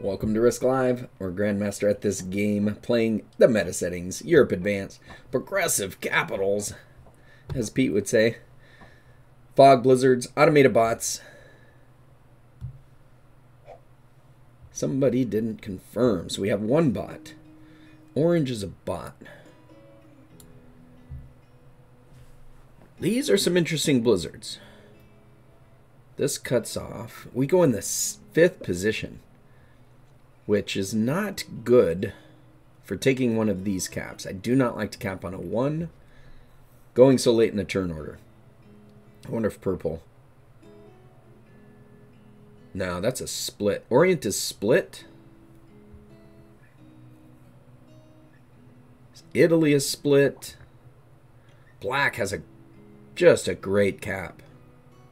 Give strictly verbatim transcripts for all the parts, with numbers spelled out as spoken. Welcome to Risk Live. We're Grandmaster at this game, playing the meta settings, Europe Advanced, Progressive Capitals, as Pete would say, Fog Blizzards, Automated Bots. Somebody didn't confirm, so we have one bot. Orange is a bot. These are some interesting blizzards. This cuts off. We go in the fifth position, which is not good for taking one of these caps. I do not like to cap on a one, going so late in the turn order. I wonder if purple. No, that's a split. Orient is split. Italy is split. Black has a just a great cap.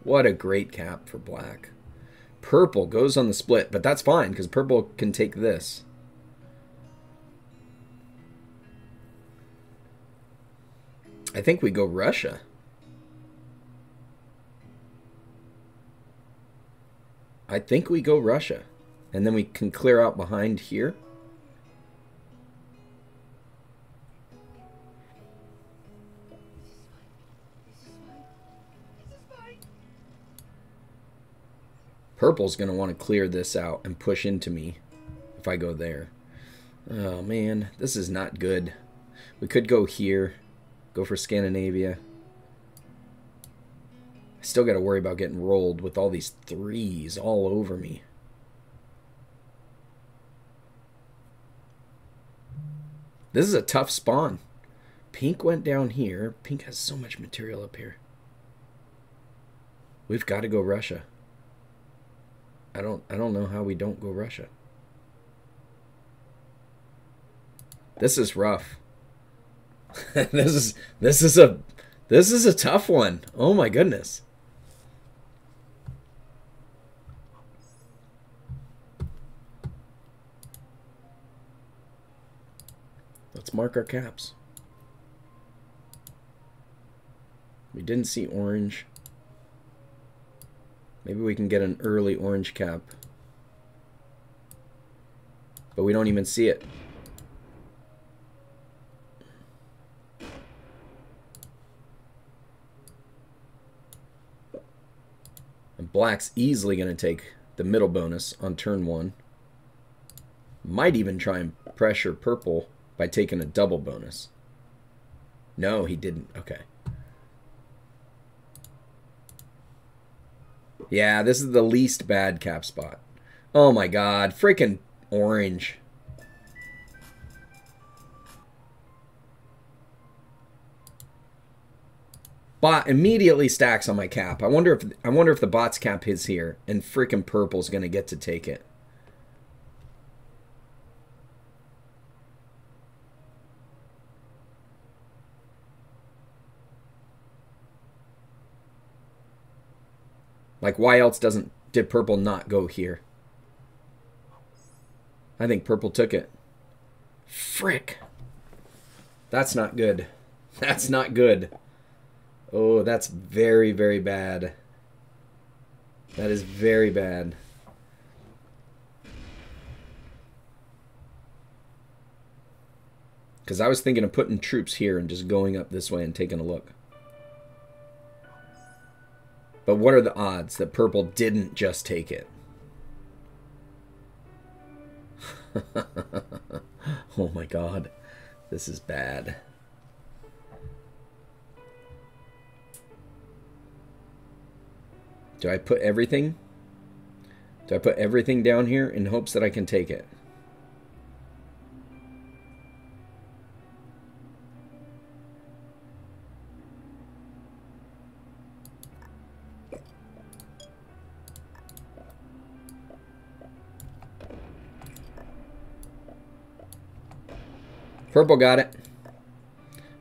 What a great cap for black. Purple goes on the split, but that's fine because purple can take this. I think we go Russia. I think we go Russia. And then we can clear out behind here. Purple's going to want to clear this out and push into me if I go there. Oh, man. This is not good. We could go here. Go for Scandinavia. I still got to worry about getting rolled with all these threes all over me. This is a tough spawn. Pink went down here. Pink has so much material up here. We've got to go Russia. I don't I don't know how we don't go Russia. This is rough. this is this is a this is a tough one. Oh my goodness. Let's mark our caps. We didn't see orange. Maybe we can get an early orange cap. But we don't even see it. And black's easily going to take the middle bonus on turn one. Might even try and pressure purple by taking a double bonus. No, he didn't. Okay. Yeah, this is the least bad cap spot. Oh my god, freaking orange. Bot immediately stacks on my cap. I wonder if I wonder if the bot's cap is here and freaking purple's going to get to take it. Like, why else doesn't did purple not go here? I think purple took it. Frick. That's not good. That's not good. Oh, that's very, very bad. That is very bad. Because I was thinking of putting troops here and just going up this way and taking a look. But what are the odds that purple didn't just take it? Oh my god. This is bad. Do I put everything? Do I put everything down here in hopes that I can take it? Purple got it.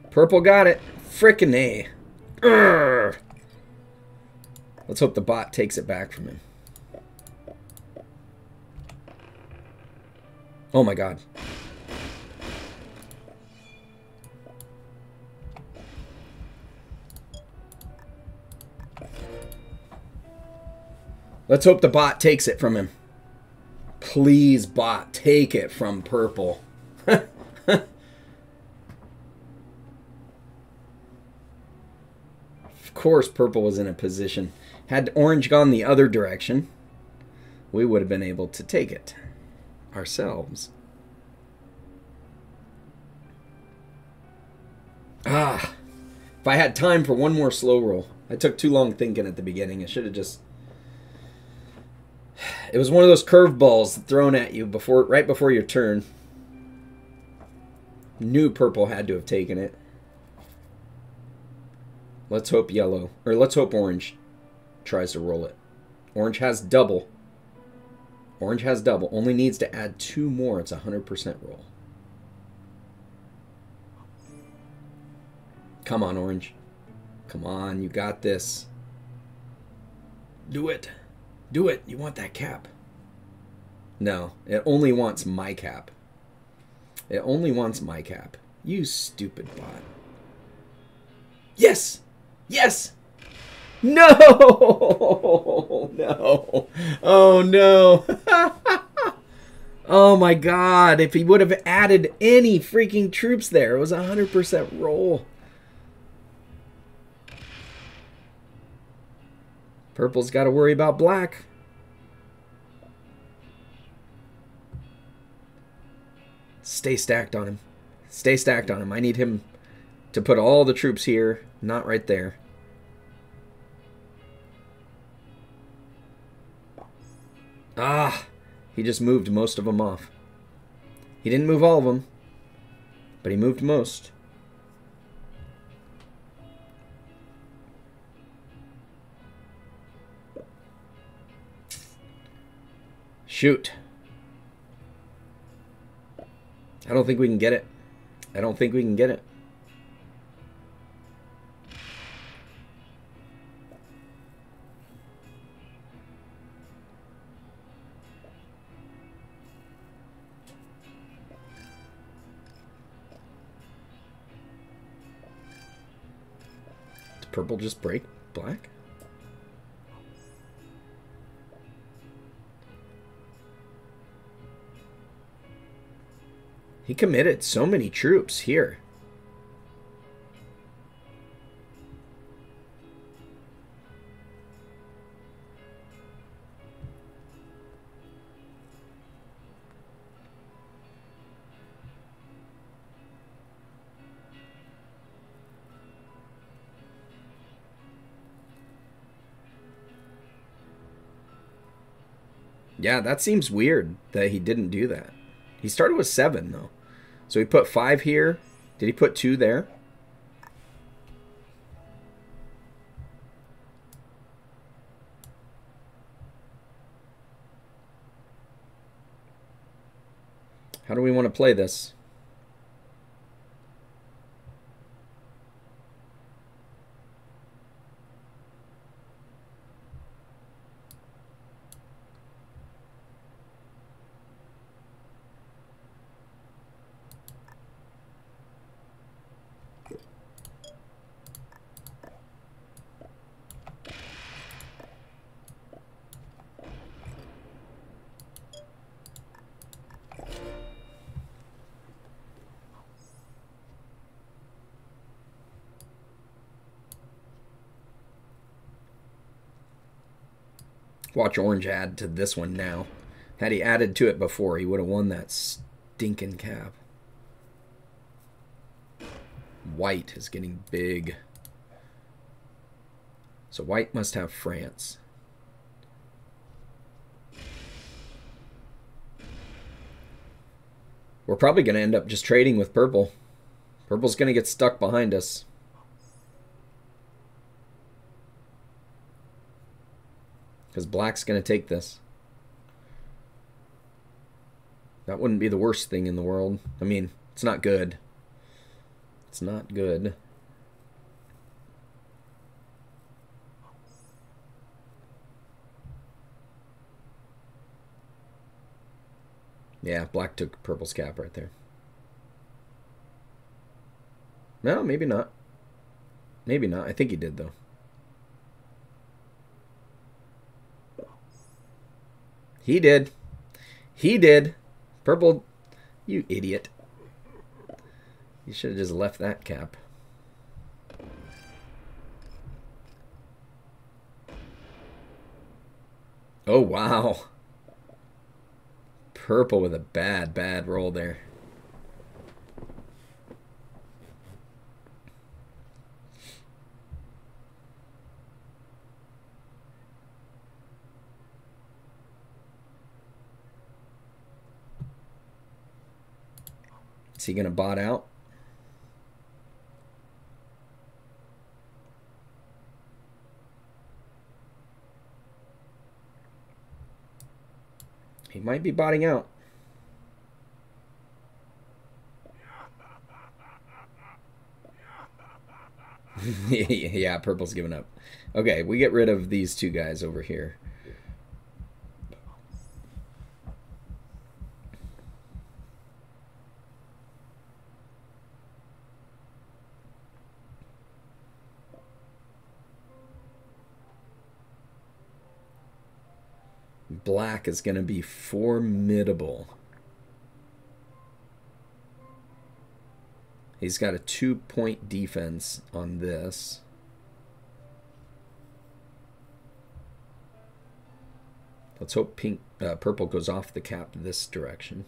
Purple got it. Frickin' A. Urgh. Let's hope the bot takes it back from him. Oh my god. Let's hope the bot takes it from him. Please, bot, take it from purple. Of course purple was in a position. Had orange gone the other direction, we would have been able to take it ourselves. Ah, if I had time for one more slow roll. I took too long thinking at the beginning. I should have just... It was one of those curveballs thrown at you before, right before your turn. Knew purple had to have taken it. Let's hope yellow, or let's hope orange tries to roll it. Orange has double. Orange has double. Only needs to add two more. It's a one hundred percent roll. Come on, orange. Come on, you got this. Do it. Do it. You want that cap. No, it only wants my cap. It only wants my cap. You stupid bot. Yes! Yes! No! No! Oh, no. Oh, my God. If he would have added any freaking troops there, it was a one hundred percent roll. Purple's got to worry about black. Stay stacked on him. Stay stacked on him. I need him to put all the troops here, not right there. Ah, he just moved most of them off. He didn't move all of them, but he moved most. Shoot. I don't think we can get it. I don't think we can get it. Did purple just break black? He committed so many troops here. Yeah, that seems weird that he didn't do that. He started with seven, though. So he put five here. Did he put two there? How do we want to play this? Watch orange add to this one now. Had he added to it before, he would have won that stinking cap. White is getting big. So white must have France. We're probably going to end up just trading with purple. Purple's going to get stuck behind us. Because black's going to take this. That wouldn't be the worst thing in the world. I mean, it's not good. It's not good. Yeah, black took purple's cap right there. No, maybe not. Maybe not. I think he did, though. He did. He did. Purple, you idiot. You should have just left that cap. Oh, wow. Purple with a bad, bad roll there. Is he going to bot out? He might be botting out. Yeah, purple's giving up. Okay, we get rid of these two guys over here. Black is going to be formidable. He's got a two-point defense on this. Let's hope pink, uh, purple goes off the cap this direction.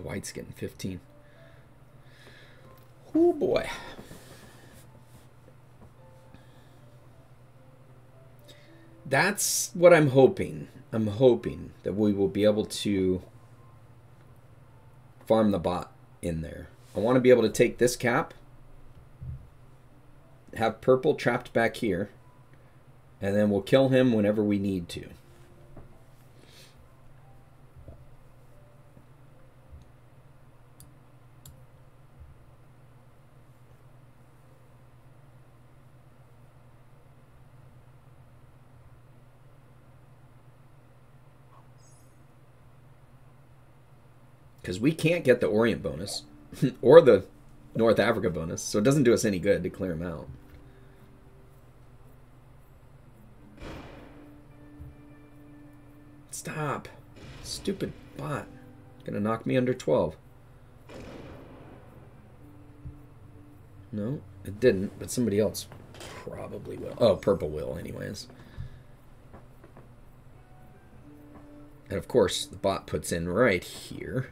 White's getting fifteen. Oh boy. That's what I'm hoping. I'm hoping that we will be able to farm the bot in there. I want to be able to take this cap, have purple trapped back here, and then we'll kill him whenever we need to. Because we can't get the Orient bonus or the North Africa bonus, so it doesn't do us any good to clear them out. Stop. Stupid bot. Gonna knock me under twelve. No, it didn't, but somebody else probably will. Oh, purple will anyways. And of course, the bot puts in right here.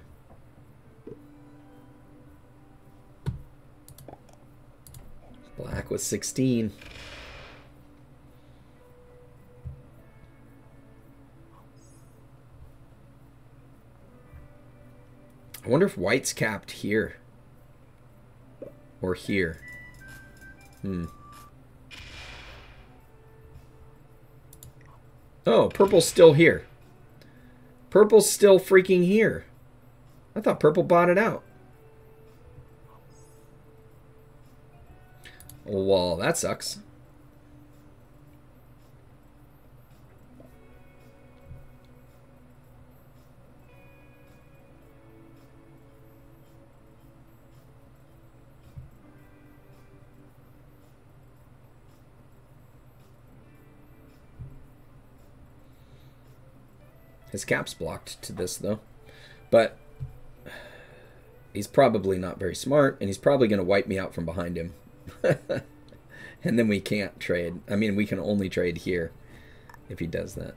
Black with sixteen. I wonder if white's capped here. Or here. Hmm. Oh, purple's still here. Purple's still freaking here. I thought purple botted out. Well, that sucks. His cap's blocked to this, though. But he's probably not very smart, and he's probably going to wipe me out from behind him. And then we can't trade. I mean, we can only trade here if he does that.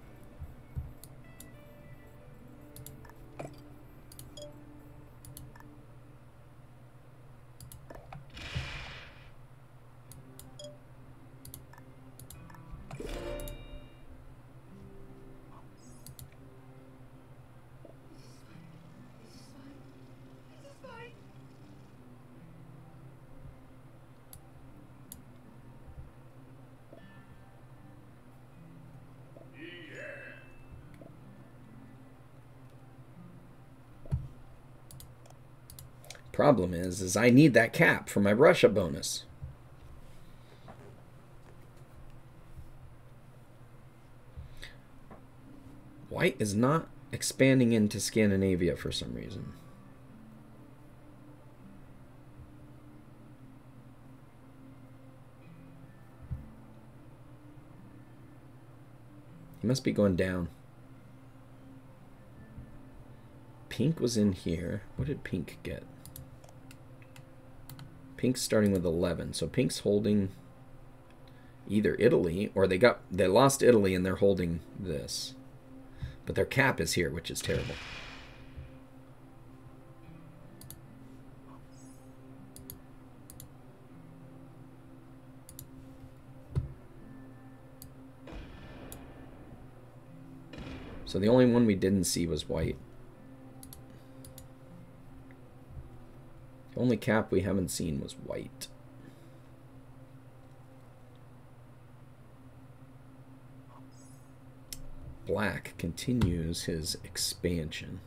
problem is, is I need that cap for my brush up bonus. White is not expanding into Scandinavia for some reason. He must be going down. Pink was in here. What did pink get? Pink's starting with eleven. So pink's holding either Italy, or they got they lost Italy and they're holding this. But their cap is here, which is terrible. So the only one we didn't see was white. The only cap we haven't seen was white. Black continues his expansion.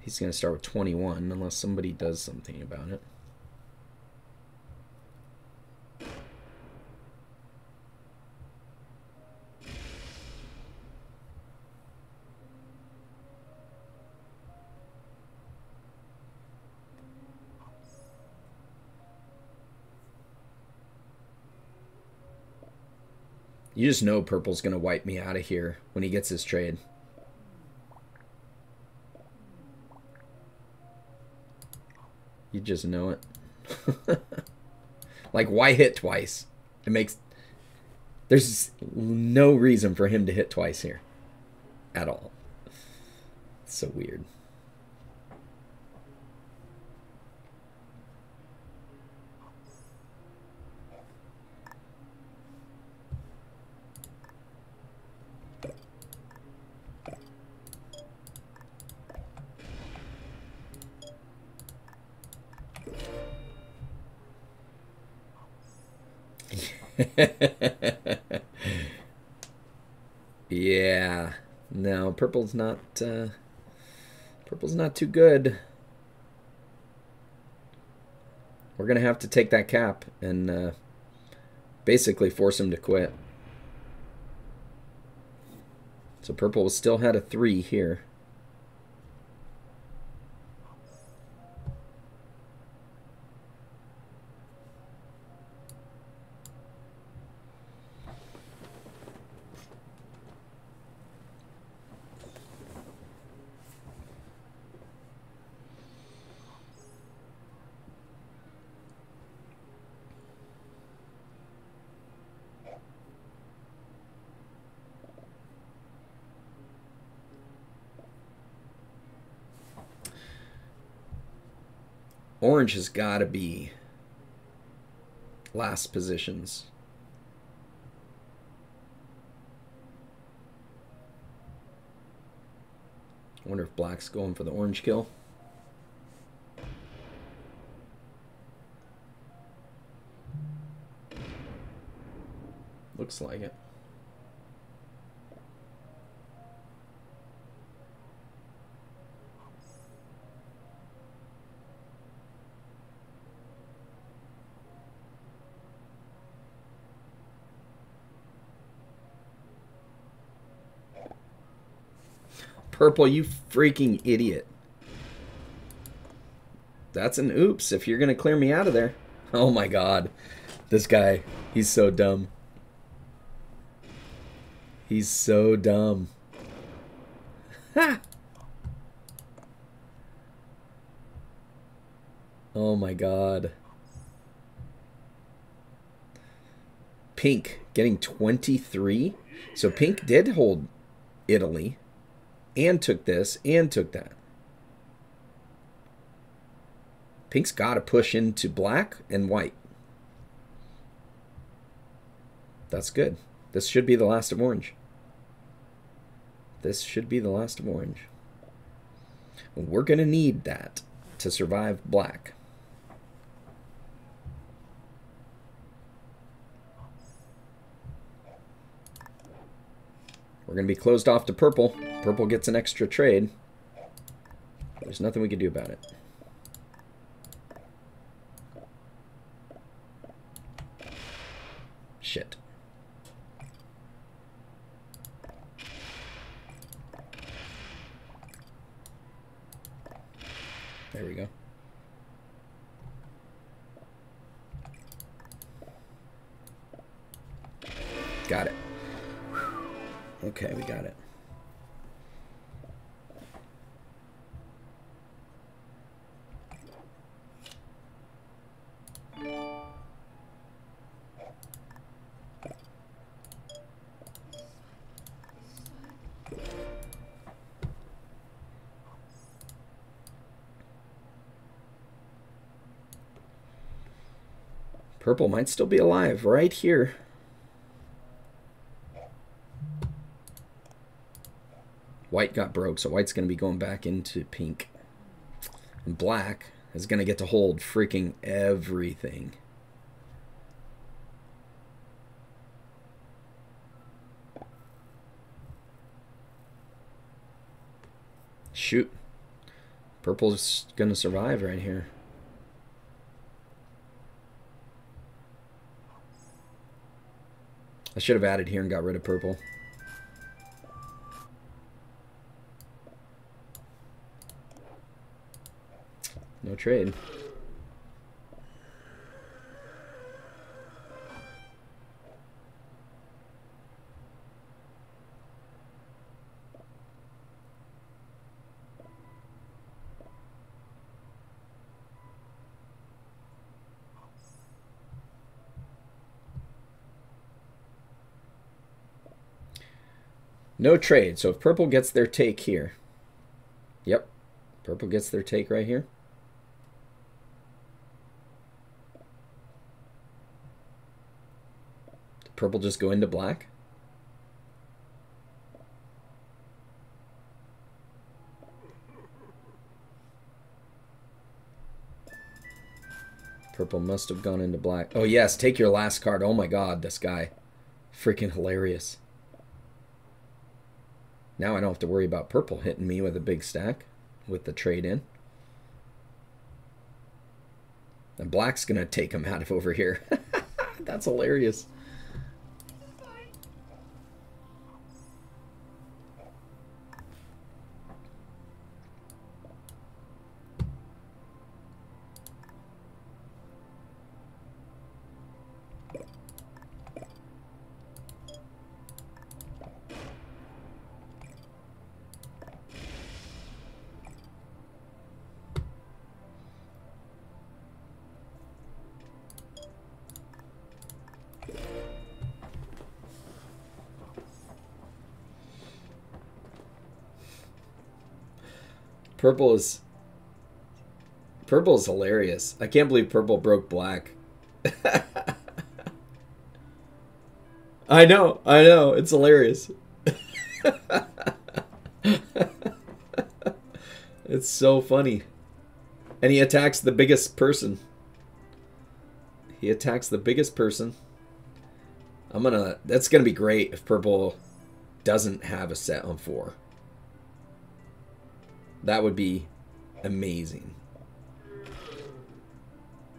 He's going to start with twenty-one unless somebody does something about it. You just know purple's going to wipe me out of here when he gets his trade. You just know it. Like, why hit twice? It makes... There's no reason for him to hit twice here. At all. It's so weird. Yeah, no, purple's not uh, purple's not too good. We're gonna have to take that cap and uh, basically force him to quit. So purple still had a three here. Orange has got to be last positions. I wonder if black's going for the orange kill. Looks like it. Purple, you freaking idiot. That's an oops if you're going to clear me out of there. Oh my god. This guy, he's so dumb. He's so dumb. Ha! Oh my god. Pink getting twenty-three. So pink did hold Italy. And took this, and took that. Pink's got to push into black and white. That's good. This should be the last of orange. This should be the last of orange. And we're going to need that to survive black. We're going to be closed off to purple. Purple gets an extra trade. There's nothing we can do about it. Shit. There we go. Got it. Okay, we got it. Purple might still be alive right here. White got broke, so white's going to be going back into pink. And black is going to get to hold freaking everything. Shoot. Purple's going to survive right here. I should have added here and got rid of purple. No trade. No trade. So if purple gets their take here. Yep. Purple gets their take right here. Purple just go into black. Purple must have gone into black. Oh yes, take your last card. Oh my god, this guy. Freaking hilarious. Now I don't have to worry about purple hitting me with a big stack with the trade in. And black's gonna take him out of over here. That's hilarious. Purple is purple is hilarious. I can't believe purple broke black. I know, I know, it's hilarious. It's so funny. And he attacks the biggest person. He attacks the biggest person. I'm gonna, that's gonna be great if purple doesn't have a set on four. That would be amazing.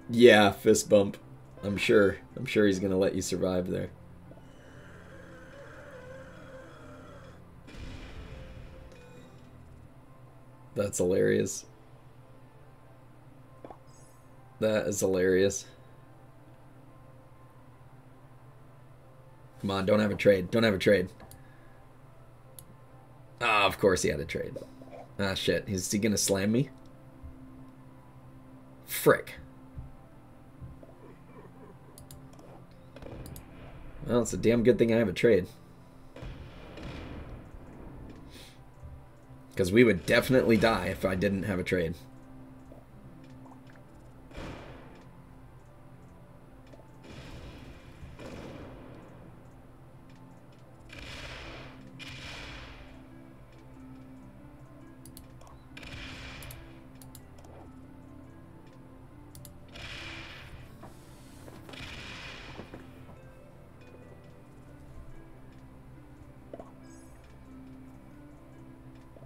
Yeah, fist bump. I'm sure. I'm sure he's going to let you survive there. That's hilarious. That is hilarious. Come on, don't have a trade. Don't have a trade. Ah, of course he had a trade. Ah, shit. Is he gonna slam me? Frick. Well, it's a damn good thing I have a trade. Because we would definitely die if I didn't have a trade.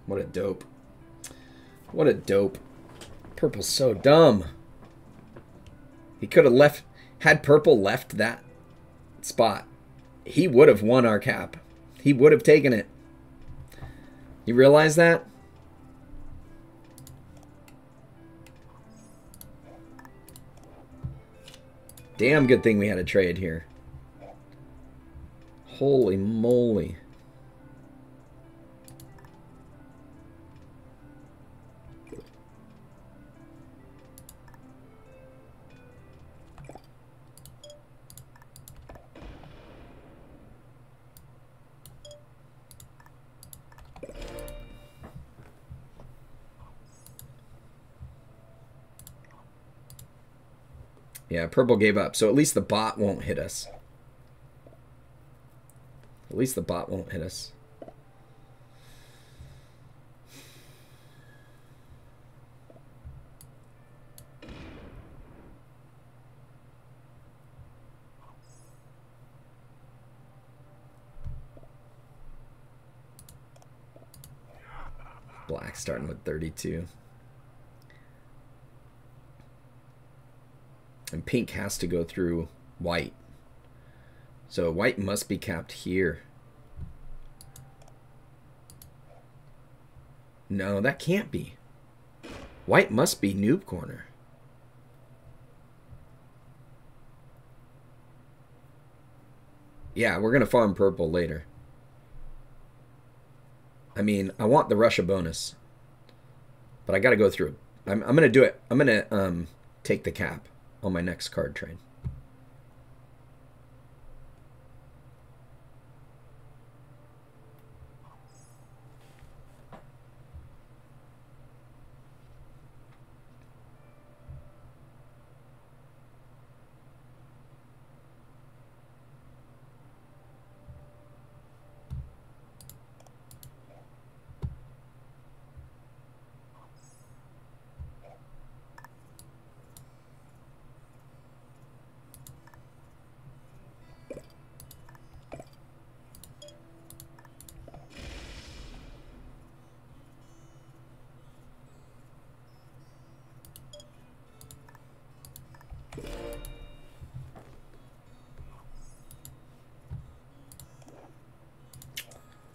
What a dope. What a dope. Purple's so dumb. He could have left... Had Purple left that spot, he would have won our cap. He would have taken it. You realize that? Damn good thing we had a trade here. Holy moly. Yeah, Purple gave up, so at least the bot won't hit us. At least the bot won't hit us. Black starting with thirty-two. And pink has to go through white. So white must be capped here. No, that can't be. White must be noob corner. Yeah, we're gonna farm purple later. I mean, I want the Russia bonus. But I gotta go through. I'm, I'm gonna do it. I'm gonna um, take the cap on my next card trade.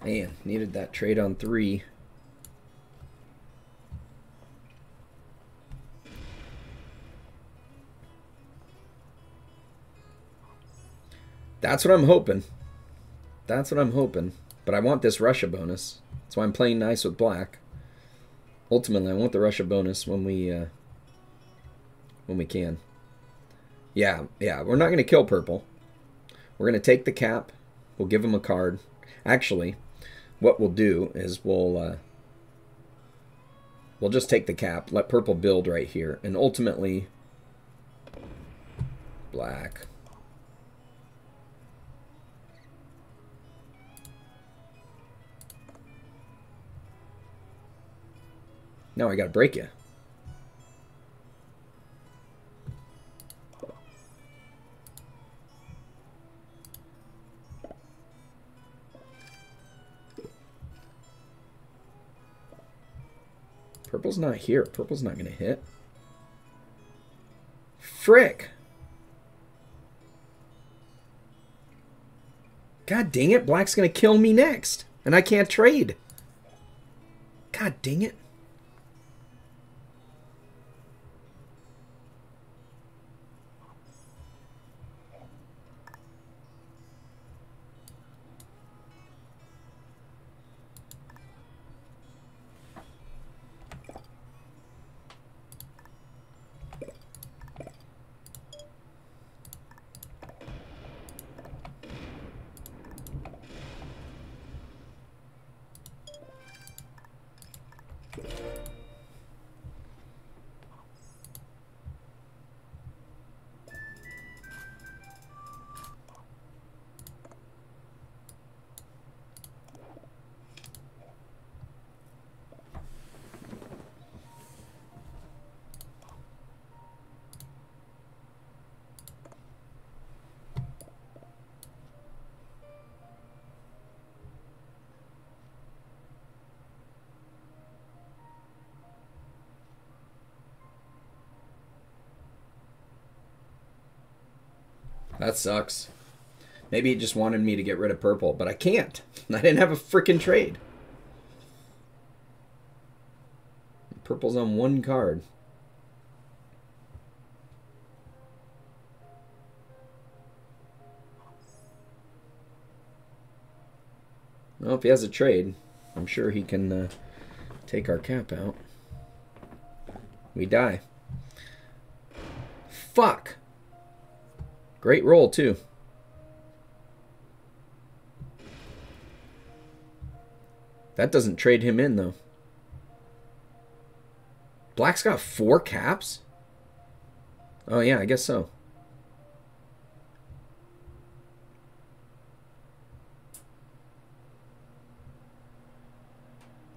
Man, needed that trade on three. That's what I'm hoping. That's what I'm hoping. But I want this Russia bonus. That's why I'm playing nice with black. Ultimately, I want the Russia bonus when we uh, when we can. Yeah, yeah. We're not going to kill purple. We're going to take the cap. We'll give him a card. Actually, what we'll do is we'll uh, we'll just take the cap, let purple build right here, and ultimately black. Now I gotta break you. Purple's not here. Purple's not gonna hit. Frick! God dang it, black's gonna kill me next. And I can't trade. God dang it. That sucks. Maybe he just wanted me to get rid of purple, but I can't. I didn't have a freaking trade. Purple's on one card. Well, if he has a trade, I'm sure he can uh, take our cap out. We die. Fuck! Great roll, too. That doesn't trade him in, though. Black's got four caps? Oh, yeah, I guess so.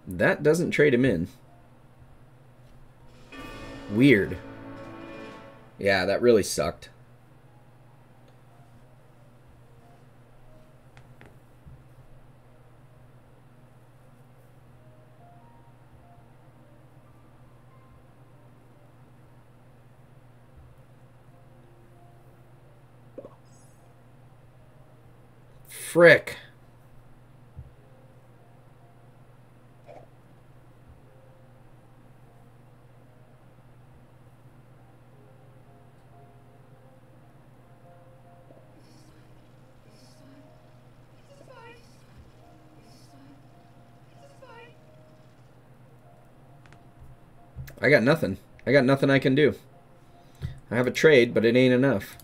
That doesn't trade him in. Weird. Yeah, that really sucked. Frick. I got nothing. I got nothing I can do. I have a trade, but it ain't enough.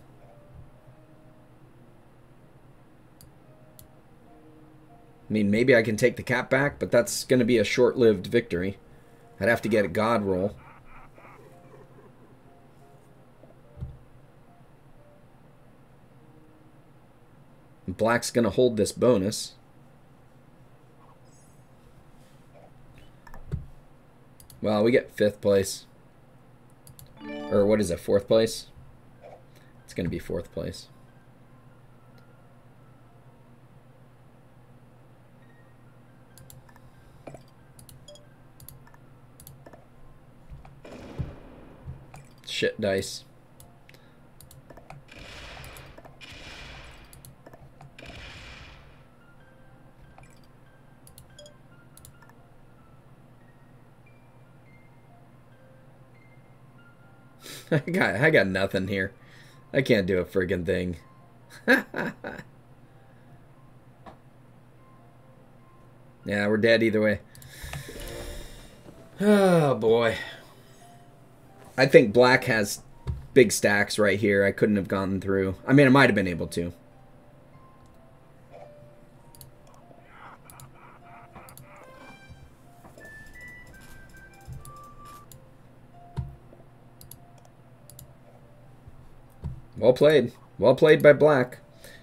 I mean, maybe I can take the cap back, but that's going to be a short-lived victory. I'd have to get a god roll. Black's going to hold this bonus. Well, we get fifth place. Or what is it, fourth place? It's going to be fourth place. Shit dice. I got, I got nothing here. I can't do a friggin' thing. Yeah, we're dead either way. Oh, boy. I think Black has big stacks right here. I couldn't have gotten through. I mean, I might have been able to. Well played. Well played by Black.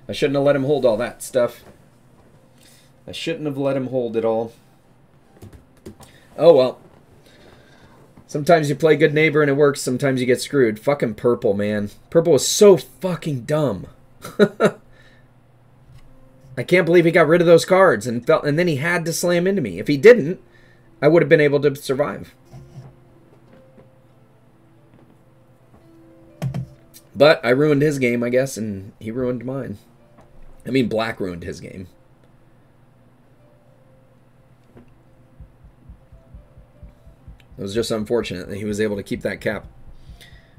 I shouldn't have let him hold all that stuff. I shouldn't have let him hold it all. Oh, well. Sometimes you play good neighbor and it works. Sometimes you get screwed. Fucking purple, man. Purple was so fucking dumb. I can't believe he got rid of those cards and felt, and then he had to slam into me. If he didn't, I would have been able to survive. But I ruined his game, I guess, and he ruined mine. I mean, Black ruined his game. It was just unfortunate that he was able to keep that cap.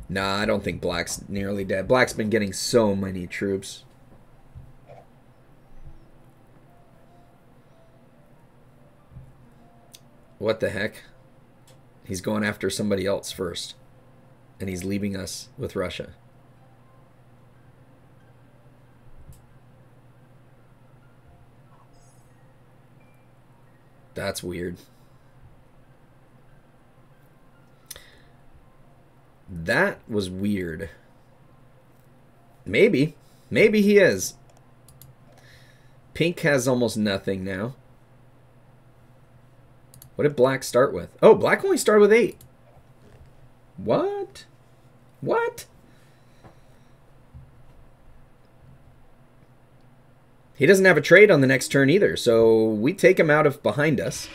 Nah, I don't think Black's nearly dead. Black's been getting so many troops. What the heck? He's going after somebody else first. And he's leaving us with Russia. That's weird. That was weird. Maybe. Maybe he is. Pink has almost nothing now. What did Black start with? Oh, Black only started with eight. What? What? He doesn't have a trade on the next turn either, so we take him out of behind us.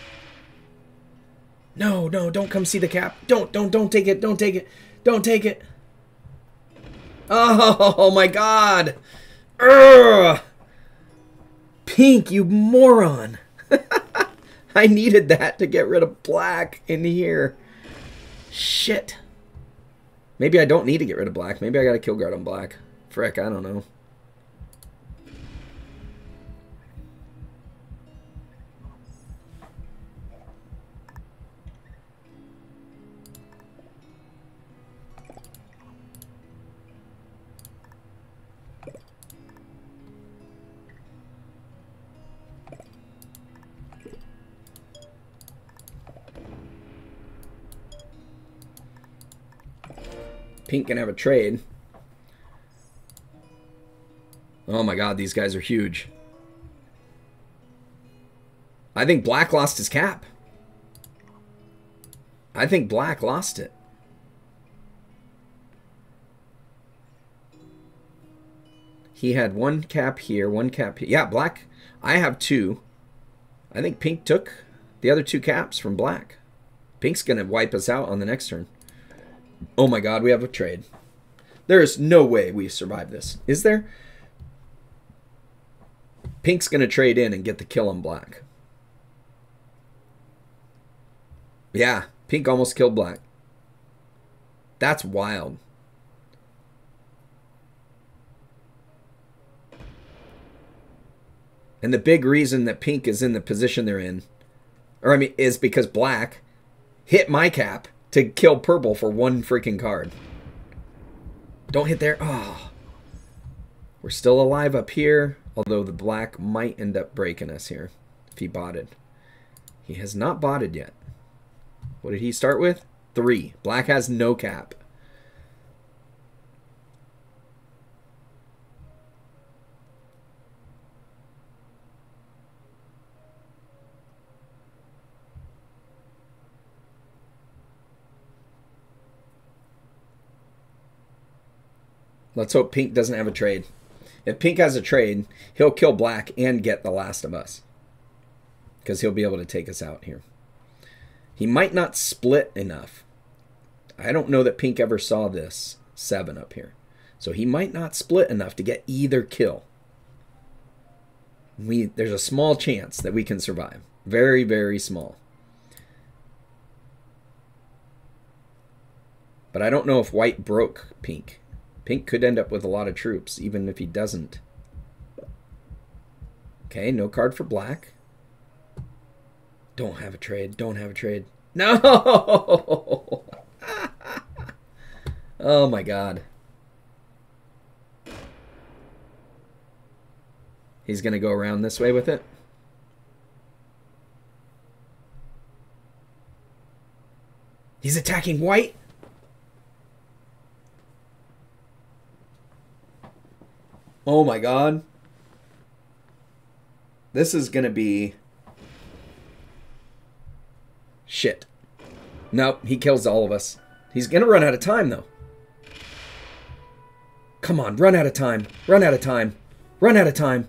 No, no, don't come see the cap. Don't, don't, don't take it. Don't take it. Don't take it. Oh my god! Urgh. Pink, you moron! I needed that to get rid of black in here. Shit. Maybe I don't need to get rid of black. Maybe I gotta kill guard on black. Frick, I don't know. Pink can have a trade. Oh my god, these guys are huge. I think black lost his cap. I think black lost it. He had one cap here, one cap here. Yeah, black. I have two. I think pink took the other two caps from black. Pink's going to wipe us out on the next turn. Oh my god, we have a trade. There is no way we survive this. Is there? Pink's going to trade in and get the kill on black. Yeah, pink almost killed black. That's wild. And the big reason that pink is in the position they're in, or I mean, is because black hit my cap to kill purple for one freaking card. Don't hit there. Oh. We're still alive up here, although the black might end up breaking us here if he botted. He has not botted yet. What did he start with? Three. Black has no cap. Let's hope pink doesn't have a trade. If pink has a trade, he'll kill black and get the last of us. Because he'll be able to take us out here. He might not split enough. I don't know that pink ever saw this seven up here. So he might not split enough to get either kill. We, there's a small chance that we can survive. Very, very small. But I don't know if white broke pink. Pink could end up with a lot of troops, even if he doesn't. Okay, no card for black. Don't have a trade. Don't have a trade. No! Oh, my God. He's going to go around this way with it. He's attacking white? Oh my god. This is going to be... Shit. Nope, he kills all of us. He's going to run out of time, though. Come on, run out of time. Run out of time. Run out of time.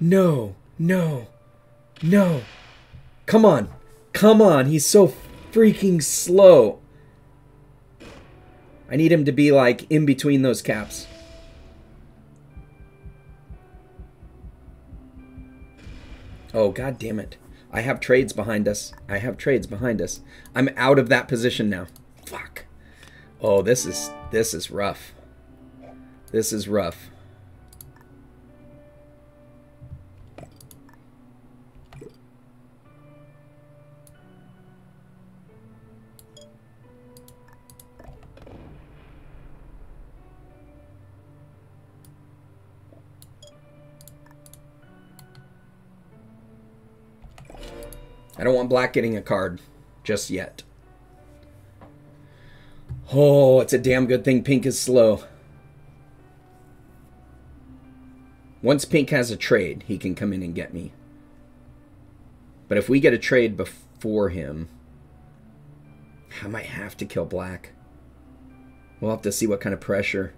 No, no, no. Come on. Come on, he's so freaking slow. I need him to be, like, in between those caps. Oh, god damn it. I have trades behind us. I have trades behind us. I'm out of that position now. Fuck. Oh, this is this is rough. This is rough. I don't want black getting a card just yet. Oh, it's a damn good thing pink is slow. Once pink has a trade, he can come in and get me. But if we get a trade before him, I might have to kill black. We'll have to see what kind of pressure.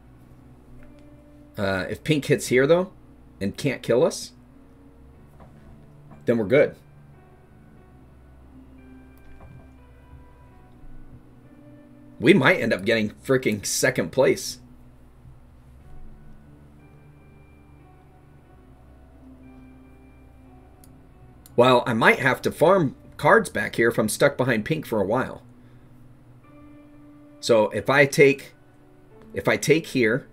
Uh, if pink hits here, though, and can't kill us, then we're good. We might end up getting freaking second place While I might have to farm cards back here if I'm stuck behind pink for a while. So if I take, if I take here,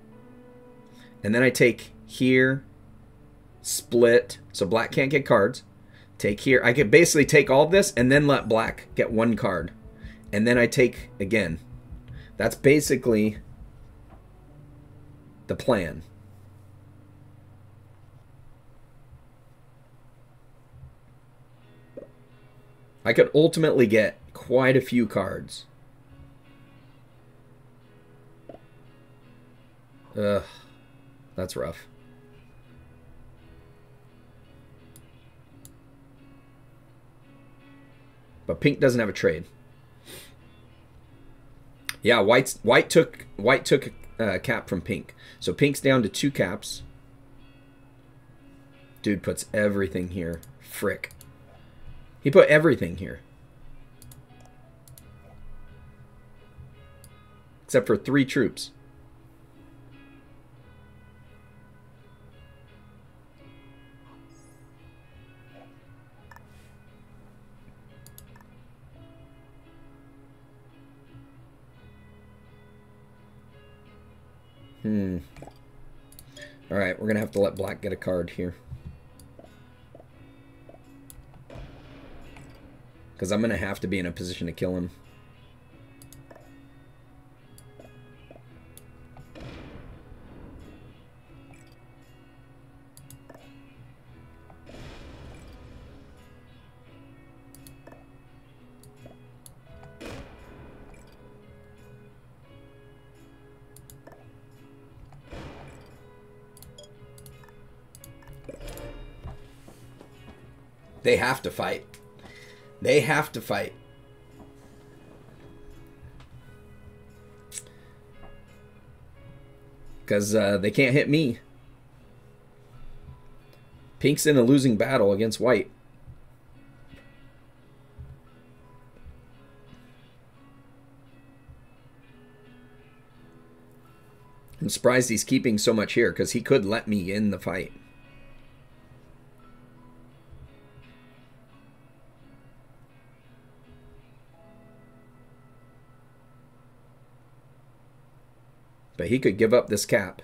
and then I take here, split, so black can't get cards. Take here. I could basically take all this and then let black get one card. And then I take again. That's basically the plan. I could ultimately get quite a few cards. Ugh, that's rough. But pink doesn't have a trade. Yeah, white's, white took white took a cap from pink. So pink's down to two caps. Dude puts everything here. Frick. He put everything here. Except for three troops. Hmm. All right, we're going to have to let black get a card here. Because I'm going to have to be in a position to kill him. They have to fight. They have to fight. Because uh, they can't hit me. Pink's in a losing battle against white. I'm surprised he's keeping so much here because he could let me in the fight. But he could give up this cap.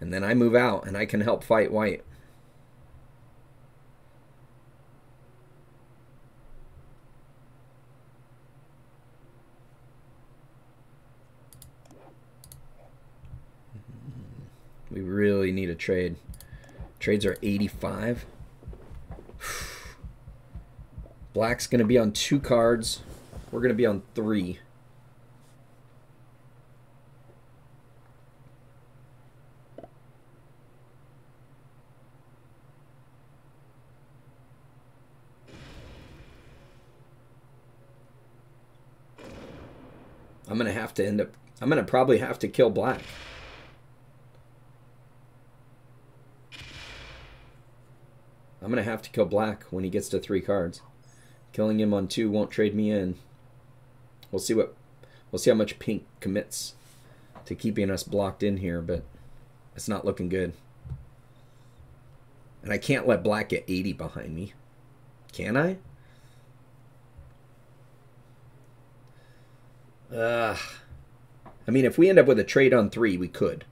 And then I move out and I can help fight white. We really need a trade. Trades are eighty-five. Black's going to be on two cards. We're going to be on three. I'm gonna have to end up, I'm gonna probably have to kill black. I'm gonna have to kill black when he gets to three cards. Killing him on two won't trade me in. We'll see what, we'll see how much pink commits to keeping us blocked in here, but it's not looking good. And I can't let black get eighty behind me. Can I? Uh, I mean, if we end up with a trade on three, we could.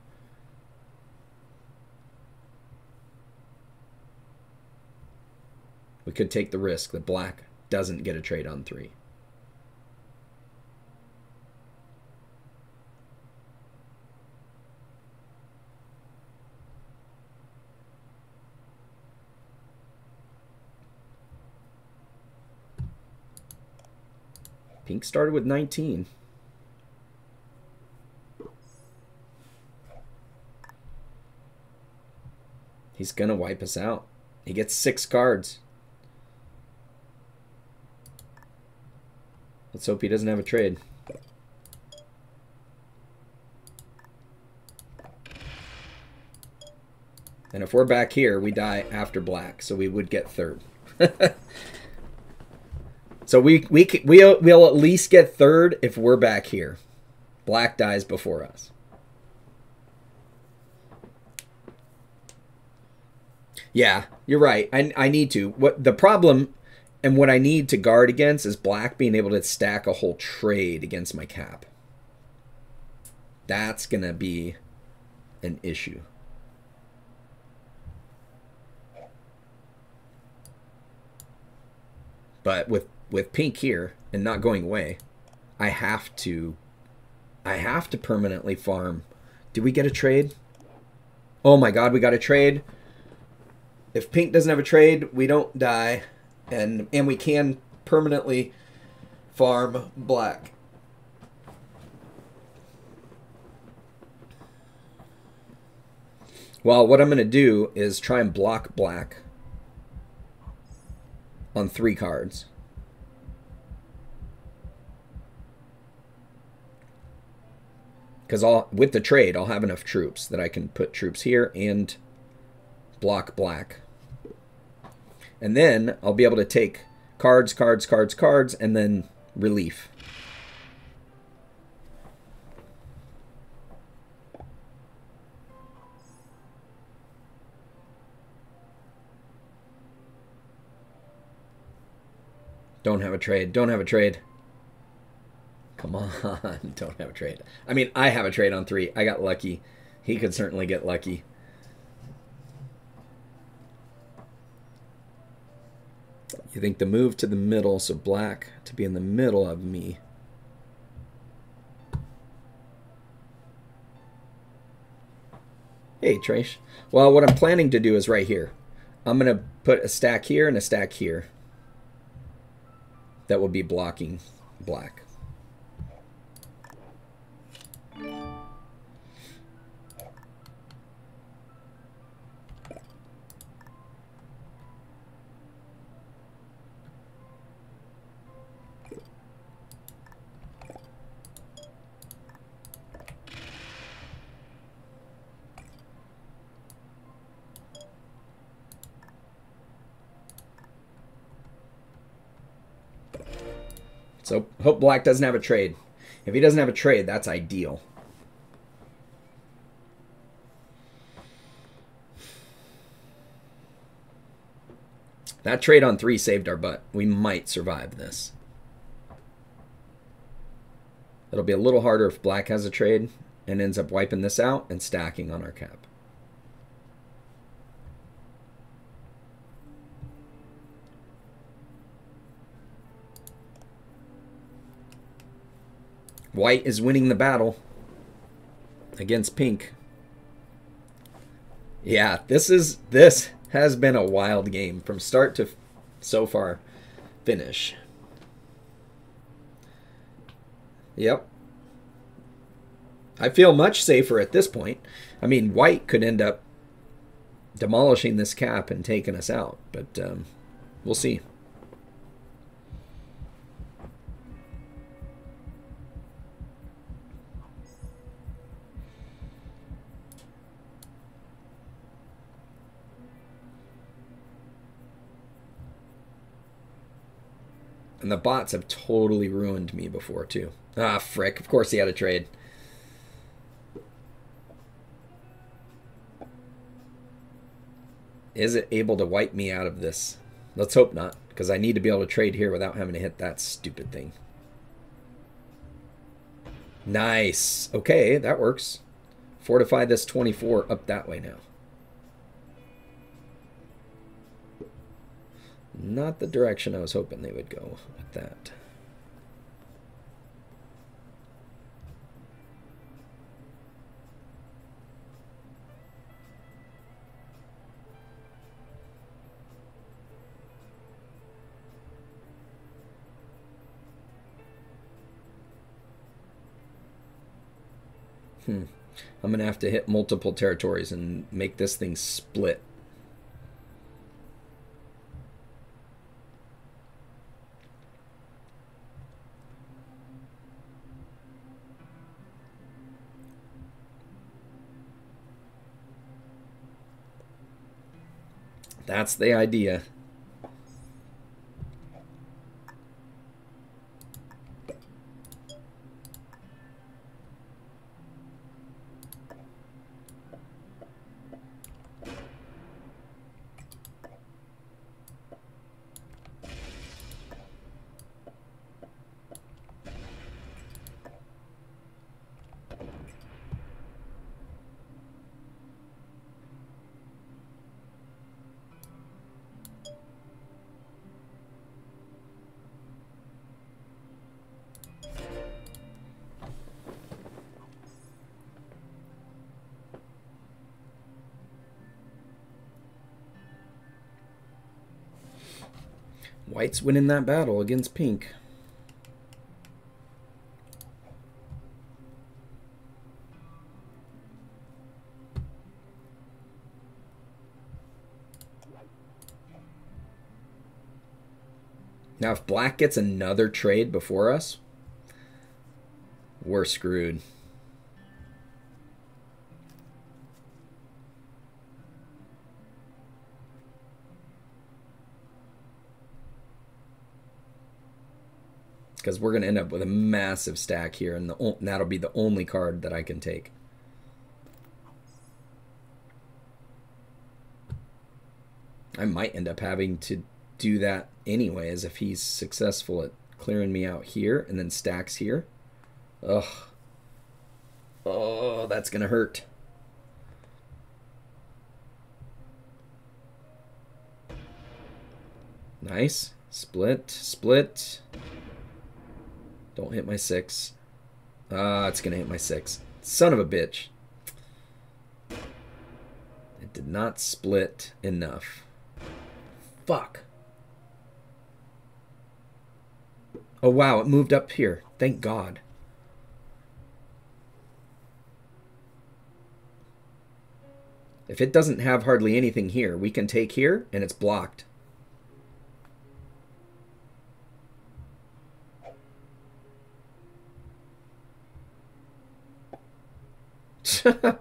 We could take the risk that black doesn't get a trade on three. Pink started with nineteen. He's going to wipe us out. He gets six cards. Let's hope he doesn't have a trade. And if we're back here, we die after black, so we would get third. So we, we, we'll, we'll at least get third if we're back here. Black dies before us. Yeah, you're right. I, I need to. What the problem and what I need to guard against is black being able to stack a whole trade against my cap. That's going to be an issue. But with, with pink here and not going away, I have to I have to permanently farm. Did we get a trade? Oh my god, we got a trade. If pink doesn't have a trade, we don't die. And and we can permanently farm black. Well, what I'm going to do is try and block black on three cards. Because I'll, with the trade, I'll have enough troops that I can put troops here and block black. And then I'll be able to take cards, cards, cards, cards, and then relief. Don't have a trade. Don't have a trade. Come on. Don't have a trade. I mean, I have a trade on three. I got lucky. He could certainly get lucky. You think the move to the middle, so black to be in the middle of me. Hey, Trash. Well, what I'm planning to do is right here. I'm going to put a stack here and a stack here. That will be blocking black. So hope black doesn't have a trade. If he doesn't have a trade, that's ideal. That trade on three saved our butt. We might survive this. It'll be a little harder if black has a trade and ends up wiping this out and stacking on our cap. White is winning the battle against pink. Yeah, this is this has been a wild game from start to so far finish. Yep. I feel much safer at this point. I mean, white could end up demolishing this cap and taking us out, but um, we'll see. And the bots have totally ruined me before, too. Ah, frick. Of course he had a trade. Is it able to wipe me out of this? Let's hope not, because I need to be able to trade here without having to hit that stupid thing. Nice. Okay, that works. Fortify this twenty-four up that way now. Not the direction I was hoping they would go with that. Hmm. I'm going to have to hit multiple territories and make this thing split. That's the idea. White's winning that battle against pink. Now, if black gets another trade before us, we're screwed. Because we're going to end up with a massive stack here, and, the, and that'll be the only card that I can take. I might end up having to do that anyways if he's successful at clearing me out here and then stacks here. Ugh. Oh, that's going to hurt. Nice. Split, split. Don't hit my six. Ah, uh, it's going to hit my six. Son of a bitch. It did not split enough. Fuck. Oh, wow, it moved up here. Thank God. If it doesn't have hardly anything here, we can take here, and it's blocked.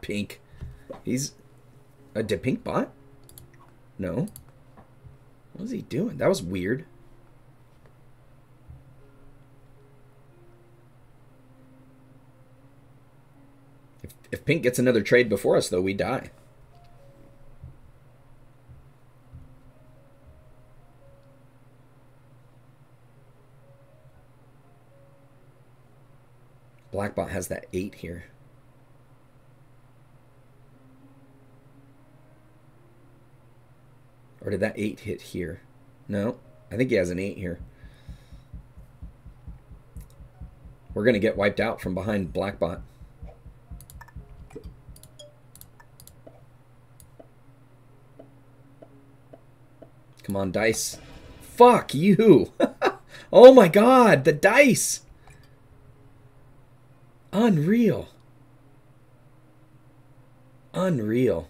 Pink. He's... Uh, did Pink bot? No. What was he doing? That was weird. If, if Pink gets another trade before us, though, we die. Black bot has that eight here. Or did that eight hit here? No, I think he has an eight here. We're gonna get wiped out from behind black bot. Come on, dice. Fuck you. Oh my God, the dice. Unreal. Unreal.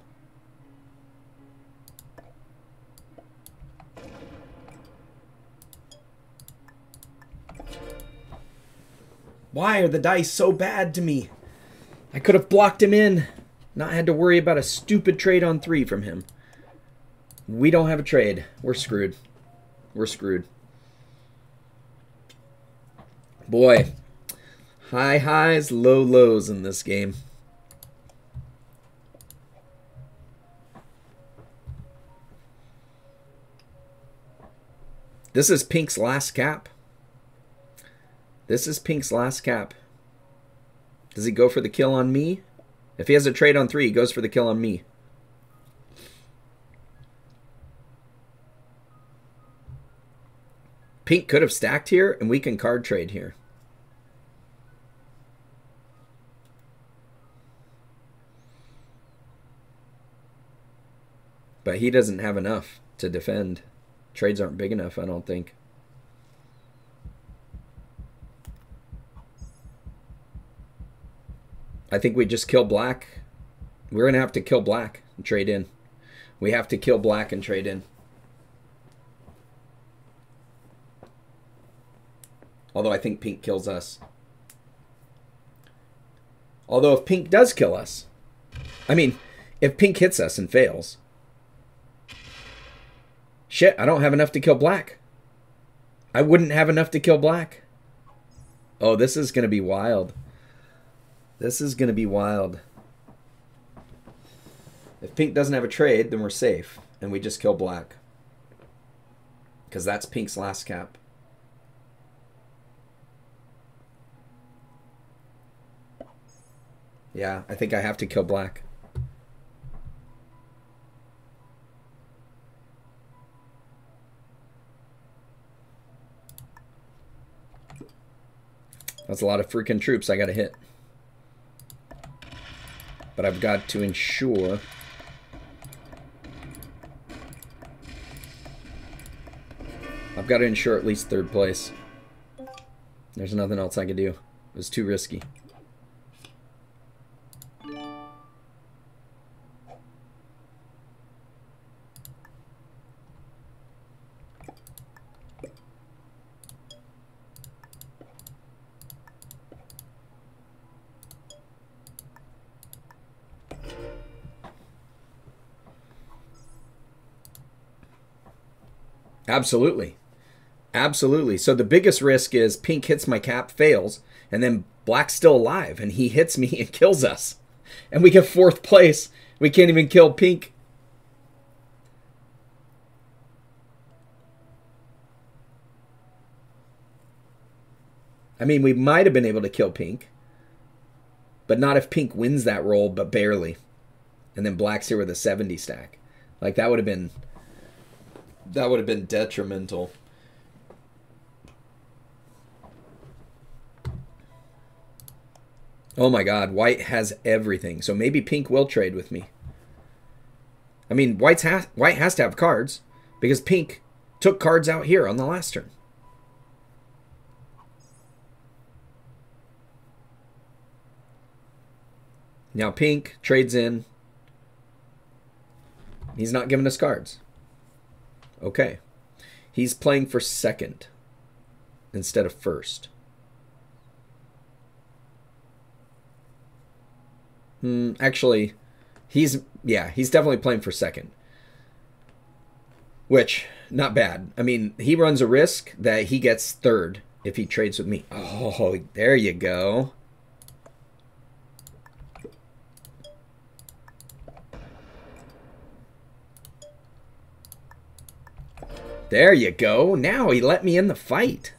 Why are the dice so bad to me? I could have blocked him in. Not had to worry about a stupid trade on three from him. We don't have a trade. We're screwed. We're screwed. Boy. High highs, low lows in this game. This is Pink's last cap. This is Pink's last cap. Does he go for the kill on me? If he has a trade on three, he goes for the kill on me. Pink could have stacked here, and we can card trade here. But he doesn't have enough to defend. Trades aren't big enough, I don't think. I think we just kill black. We're going to have to kill black and trade in. We have to kill black and trade in. Although I think pink kills us. Although if pink does kill us, I mean, if pink hits us and fails, shit, I don't have enough to kill black. I wouldn't have enough to kill black. Oh, this is going to be wild. This is going to be wild. If pink doesn't have a trade, then we're safe. And we just kill black. Because that's pink's last cap. Yeah, I think I have to kill black. That's a lot of freaking troops I got to hit. But I've got to ensure I've got to ensure at least third place. There's nothing else I could do. It was too risky. Absolutely. Absolutely. So the biggest risk is pink hits my cap, fails, and then black's still alive, and he hits me and kills us. And we get fourth place. We can't even kill pink. I mean, we might have been able to kill pink, but not if pink wins that roll, but barely. And then black's here with a seventy stack. Like, that would have been... That would have been detrimental. Oh my god, white has everything. So maybe pink will trade with me. I mean, white's ha white has to have cards because pink took cards out here on the last turn. Now pink trades in. He's not giving us cards. Okay, he's playing for second instead of first. Hmm, actually, he's, yeah, he's definitely playing for second, which, not bad. I mean, he runs a risk that he gets third if he trades with me. Oh, there you go. There you go. Now he let me in the fight.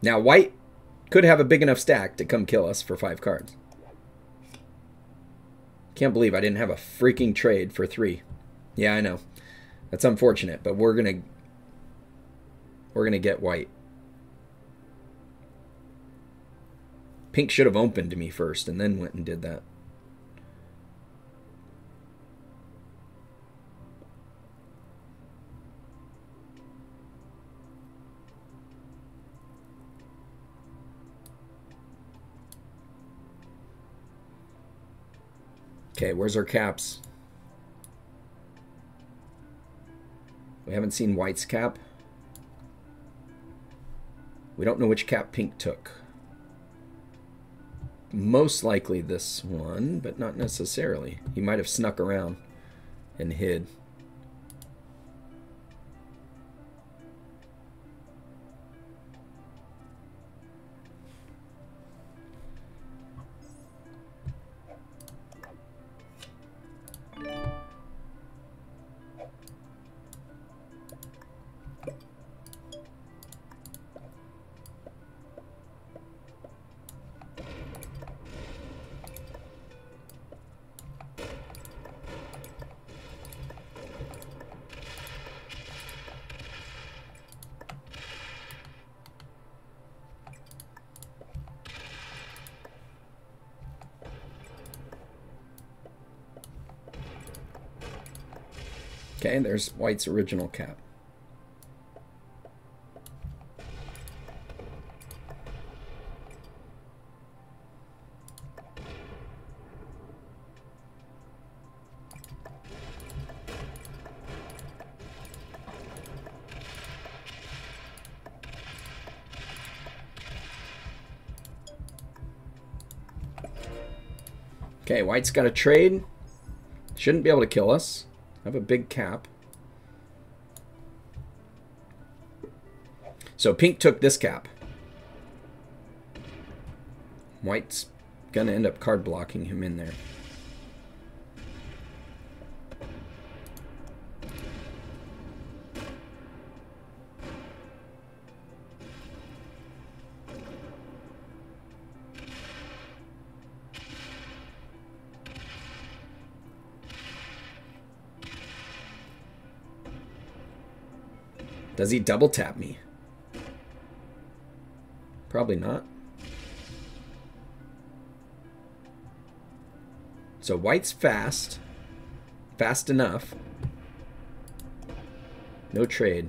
Now white could have a big enough stack to come kill us for five cards. Can't believe I didn't have a freaking trade for three. Yeah, I know. That's unfortunate, but we're gonna we're gonna get white. Pink should have opened to me first and then went and did that. Okay, where's our caps? We haven't seen white's cap. We don't know which cap pink took. Most likely this one, but not necessarily. He might have snuck around and hid. Okay, there's white's original cap. Okay, white's got a trade. Shouldn't be able to kill us. I have a big cap. So pink took this cap. White's going to end up card blocking him in there. Does he double tap me? Probably not. So white's fast. Fast enough. No trade.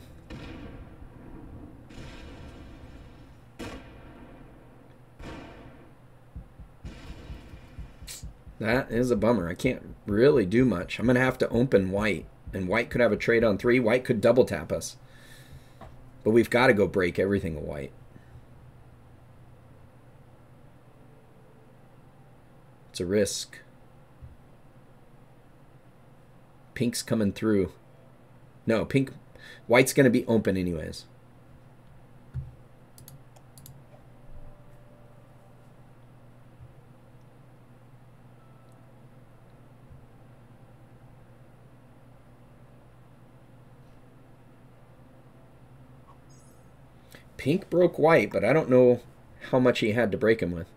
That is a bummer. I can't really do much. I'm going to have to open white. And white could have a trade on three. White could double tap us. But we've got to go break everything with white. It's a risk. Pink's coming through. No, pink. White's going to be open anyways. Pink broke white, but I don't know how much he had to break him with.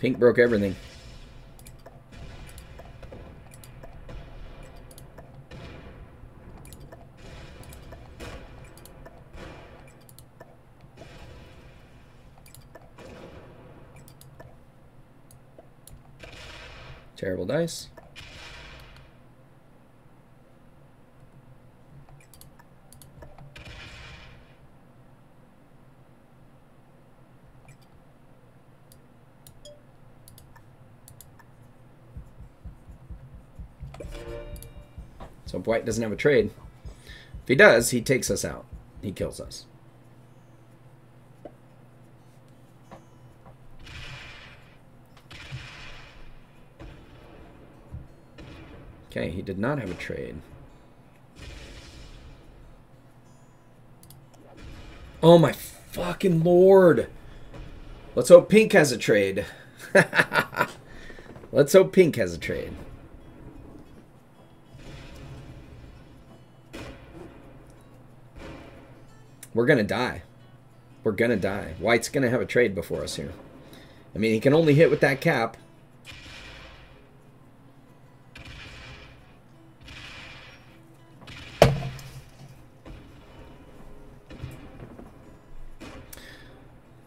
Pink broke everything. Terrible dice. So white doesn't have a trade. If he does, he takes us out. He kills us. Okay, he did not have a trade. Oh my fucking lord. Let's hope pink has a trade. Let's hope pink has a trade. We're going to die. We're going to die. White's going to have a trade before us here. I mean, he can only hit with that cap.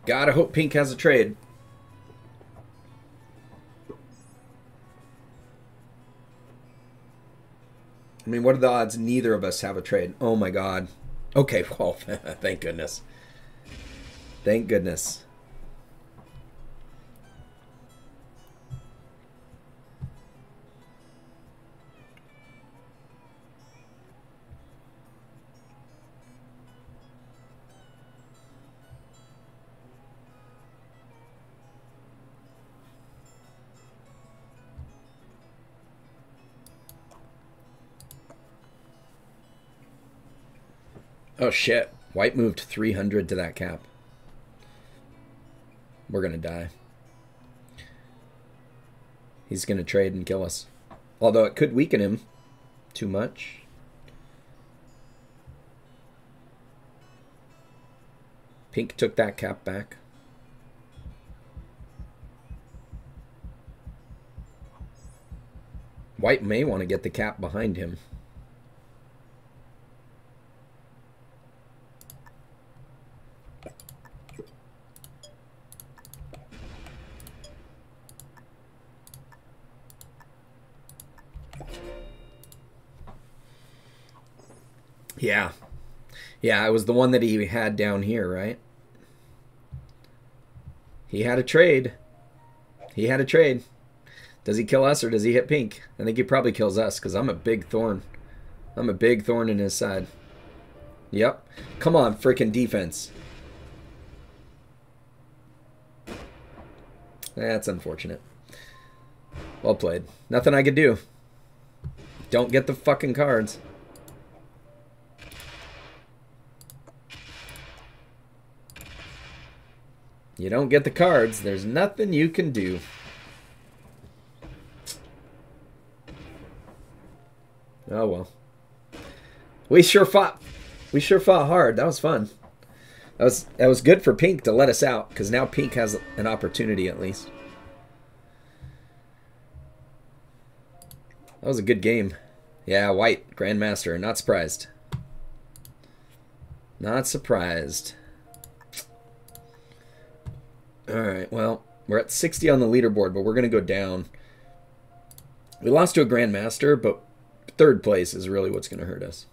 Gotta hope pink has a trade. I mean, what are the odds neither of us have a trade? Oh my god. Okay, well, thank goodness. Thank goodness. Oh shit, white moved three hundred to that cap. We're gonna die. He's gonna trade and kill us. Although it could weaken him too much. Pink took that cap back. White may want to get the cap behind him. Yeah. Yeah, it was the one that he had down here, right? He had a trade. He had a trade. Does he kill us or does he hit pink? I think he probably kills us because I'm a big thorn. I'm a big thorn in his side. Yep. Come on, freaking defense. That's unfortunate. Well played. Nothing I could do. Don't get the fucking cards. You don't get the cards, there's nothing you can do. Oh well. We sure fought we sure fought hard. That was fun. That was that was good for pink to let us out, because now pink has an opportunity at least. That was a good game. Yeah, white, Grandmaster. Not surprised. Not surprised. Alright, well, we're at sixty on the leaderboard, but we're going to go down. We lost to a Grandmaster, but third place is really what's going to hurt us.